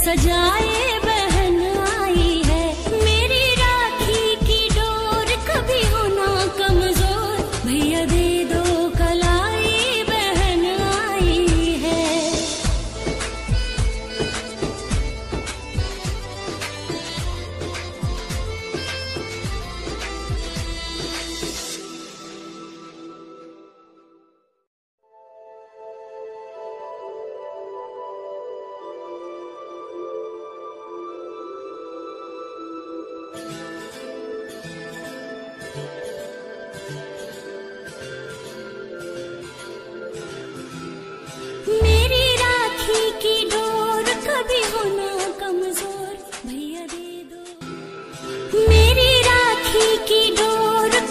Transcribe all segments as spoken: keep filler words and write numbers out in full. सजाए बहन आई है, मेरी राखी की डोर कभी हो ना कमजोर, भैया दे दो कलाई बहन आई है।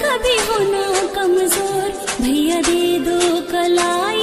कभी हो ना कमजोर, भैया दे दो कलाई।